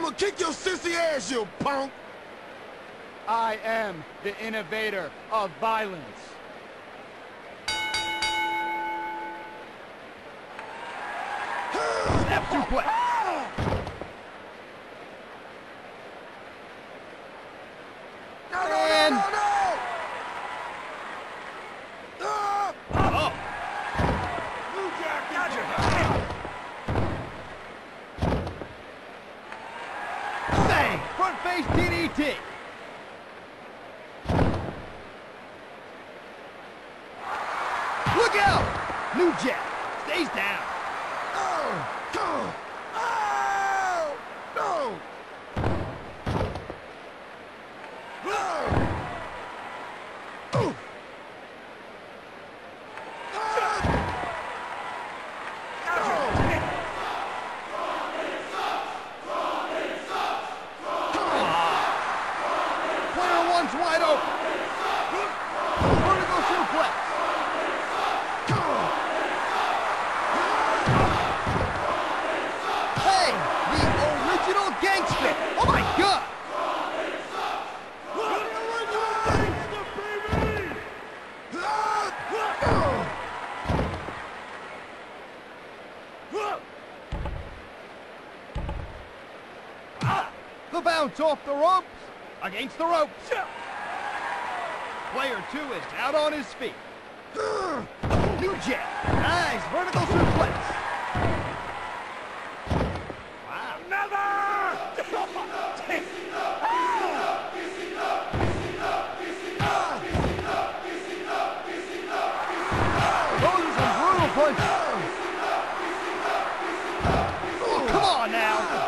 I'm gonna kick your sissy ass, you punk! I am the innovator of violence. F2 play. Front face DDT. Look out! New Jack stays down. Oh, oh, oh, no. Oh. One's wide open. Vertical suplex. Hey, the original gangster. Oh my God. The bounce off the ropes. Against the rope. Player two is out on his feet. New Jack. Nice vertical suplex. Wow. Another! Those are some brutal punches. Oh, come on now.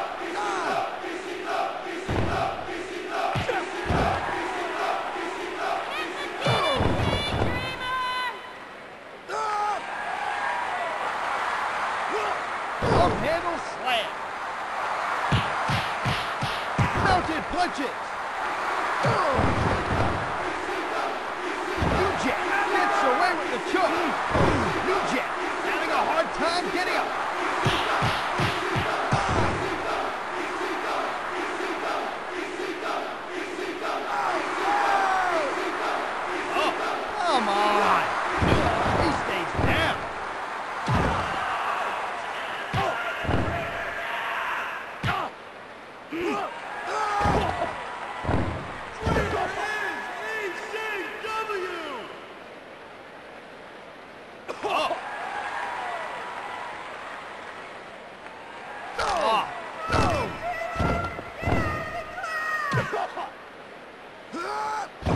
Handle slam. Mounted punches. New Jack gets away with the choke. New Jack having a hard time getting up. Oh, come on. He stays down.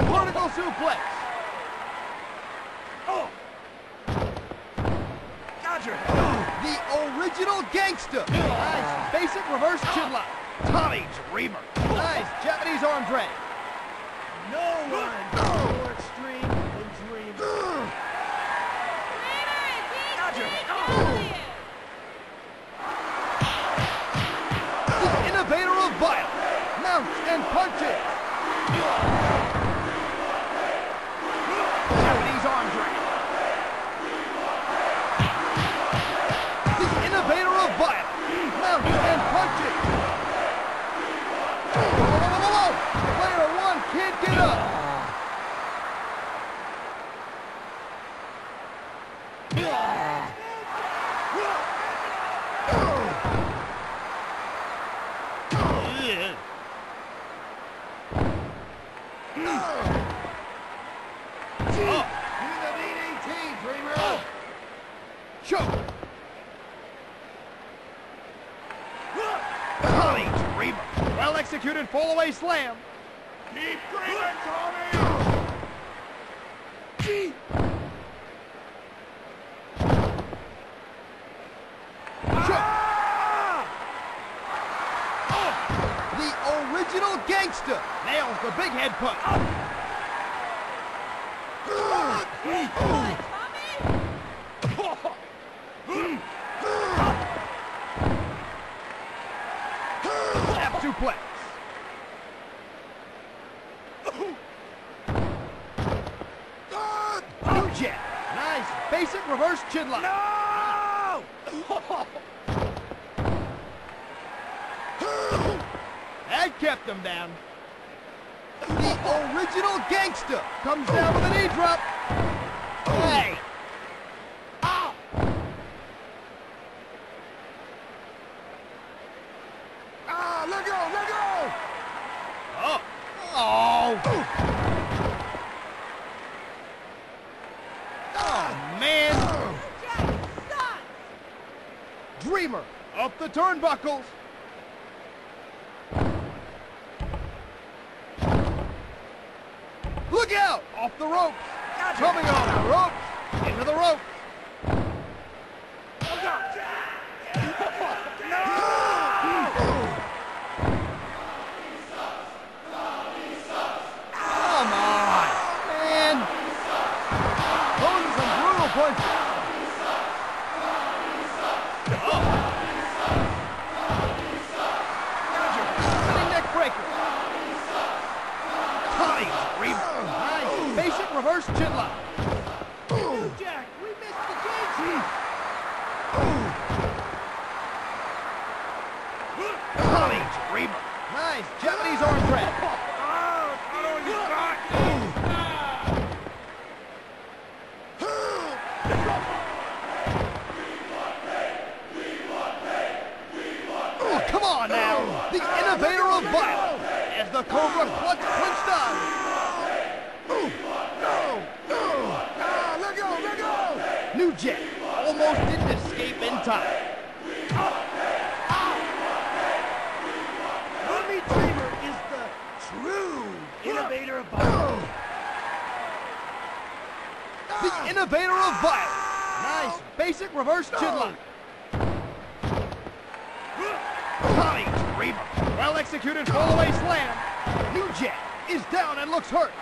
Vertical suplex. Oh. Gotcha. The original gangster. Nice basic reverse chinlock. Tommy Dreamer. Nice Japanese arm drag. No one more extreme than Dreamer. Gotcha. The innovator of violence. Mounts and punches. Can't get up. Do the DDT, Dreamer. Choke. Tommy Dreamer. Well executed fall-away slam. Keep dreaming, Tommy! Gee. Ah! Oh. The original gangster nails the big head punch. F suplex. Jack. Nice basic reverse chinlock. No! knocked him down. The original gangster comes down with a knee drop. Hey! Ow! Ah, let go, let go! Oh! Oh! Oh, man! Dreamer up the turnbuckles. Look out! Off the ropes. Gotcha. Coming off the ropes. Into the ropes. Oh, God. No! Come on, man. Those are some brutal punches. Reverse chinlock. New Jack, we missed the cage. Tommy Dreamer. Nice Japanese arm drag. Oh, come on now. The innovator of violence as the Cobra clutch punched on. New Jack almost didn't escape in time. Tommy Dreamer is the true innovator of violence. The innovator of violence. Nice basic reverse chinlock. Tommy Dreamer, well executed fall-away slam. New Jack is down and looks hurt.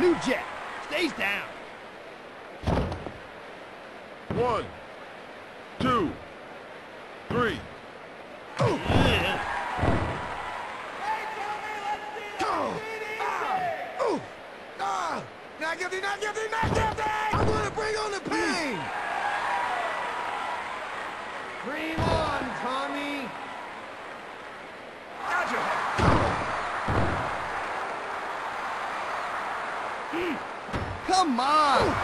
New Jack stays down. 1, 2, 3. Yeah. Hey, Tommy, let's do it. Not guilty, not guilty, not guilty! I'm gonna bring on the pain. Bring on, Tommy. Come on!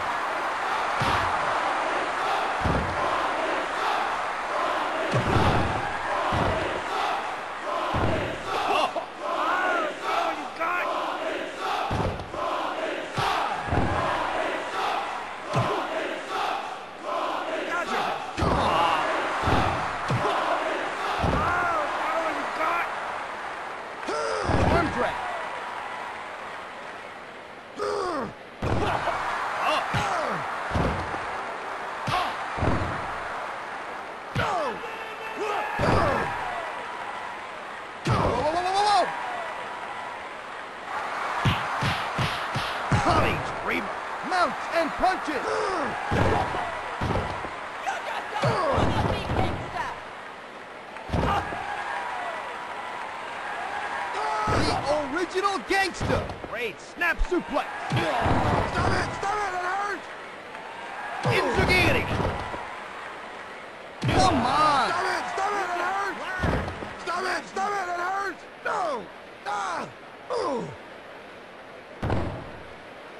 Mounts and punches. The original gangster. Great snap suplex. Stop it, it hurt. Inzagiri. Come on. Stop it, it hurt. Stop it, it hurt. No. Ah. Ooh.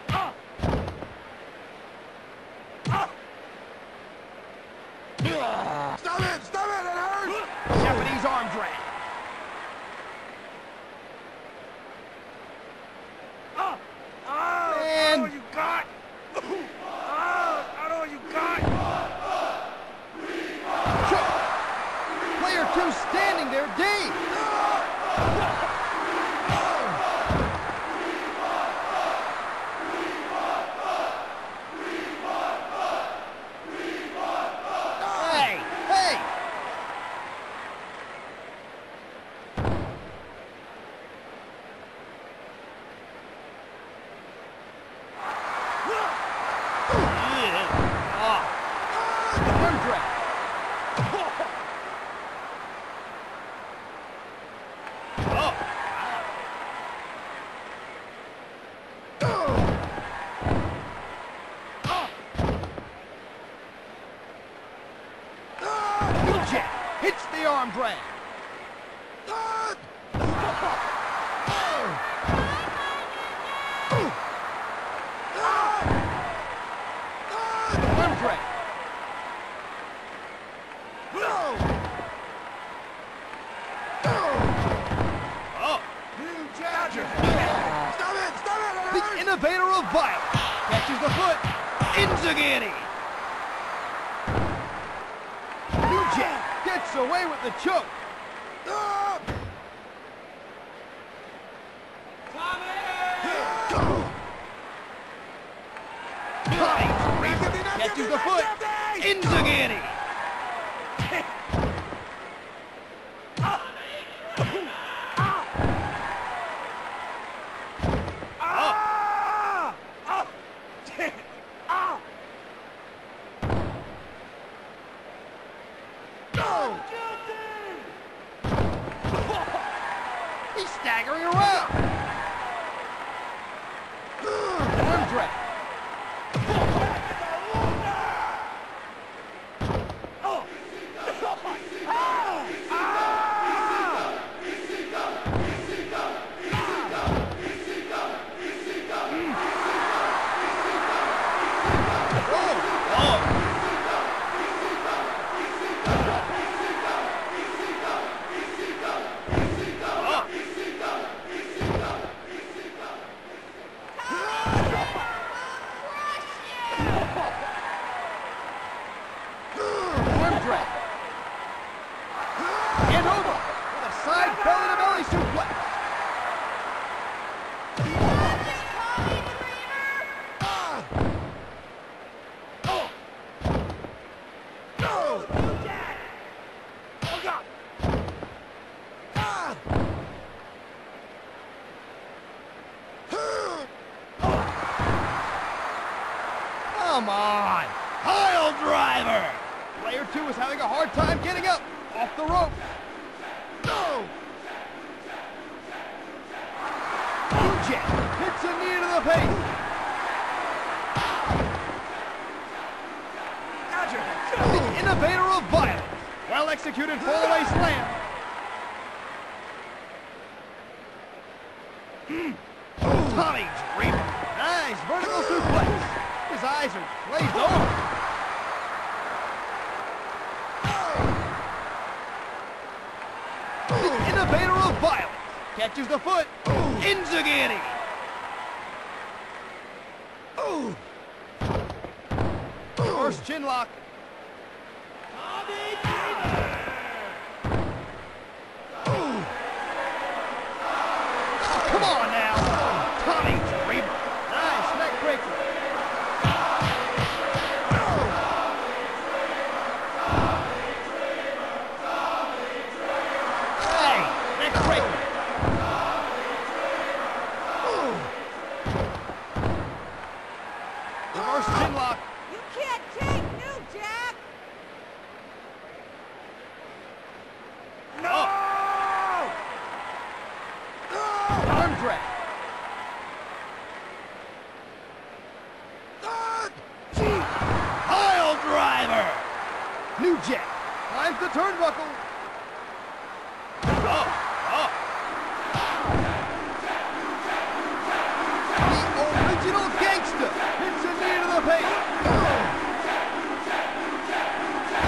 Stop it, it hurts! Japanese arm drag. Man. That's all you got! That's all you got! forearm drag. Arm drag. Oh. New Jack. Stop it! Stop it! The innovator of violence catches the foot. Inzaghi. New Jack gets away with the choke. Catches the foot. Inzaghi. He's staggering around. Arm drag. Come on! Pile driver! Player two is having a hard time getting up off the rope. No! New Jack hits a knee to the face. Dodger, the innovator of violence. Well executed fall-away slam. Tommy Dreamer. Nice vertical suplex. His eyes are glazed over. The innovator of violence catches the foot. Inzaghi. First chin lock. Come on now. Tommy Dreamer. Nice neck breaker. Pile driver. New Jack climbs the turnbuckle. The original gangster hits a knee to the face.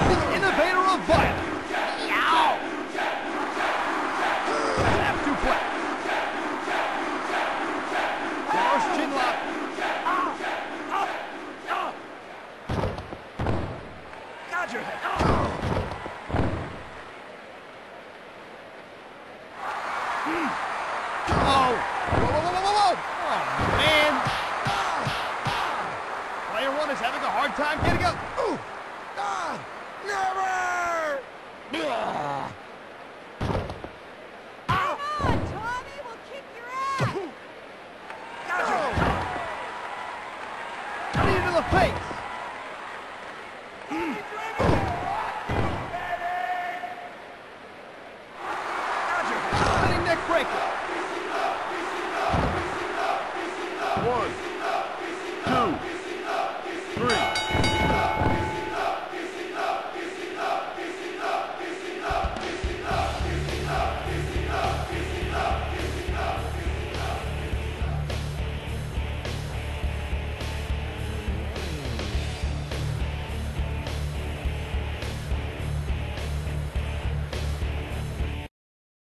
The innovator of violence. Time getting up. Ooh. Ah. Never. Come on, Tommy. We'll kick your ass. Knee to the face. Spinning neck breaker. One. Two.